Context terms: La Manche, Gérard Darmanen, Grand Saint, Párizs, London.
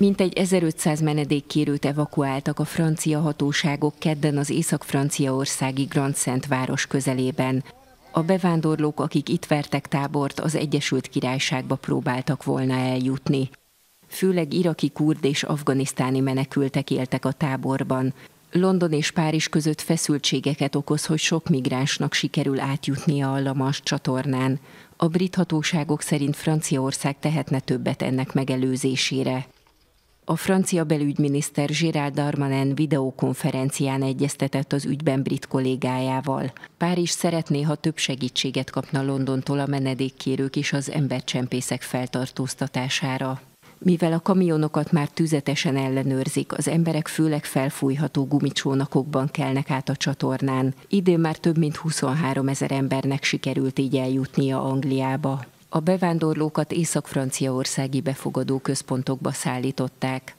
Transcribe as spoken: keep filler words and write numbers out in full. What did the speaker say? Mintegy ezerötszáz menedékkérőt evakuáltak a francia hatóságok kedden az észak-franciaországi Grand Saint város közelében. A bevándorlók, akik itt vertek tábort, az Egyesült Királyságba próbáltak volna eljutni. Főleg iraki, kurd és afganisztáni menekültek éltek a táborban. London és Párizs között feszültségeket okoz, hogy sok migránsnak sikerül átjutnia a La Manche csatornán. A brit hatóságok szerint Franciaország tehetne többet ennek megelőzésére. A francia belügyminiszter Gérard Darmanen videokonferencián egyeztetett az ügyben brit kollégájával. Párizs szeretné, ha több segítséget kapna Londontól a menedékkérők és az embercsempészek feltartóztatására. Mivel a kamionokat már tüzetesen ellenőrzik, az emberek főleg felfújható gumicsónakokban kelnek át a csatornán. Idén már több mint huszonhárom ezer embernek sikerült így eljutnia Angliába. A bevándorlókat észak-franciaországi befogadó központokba szállították.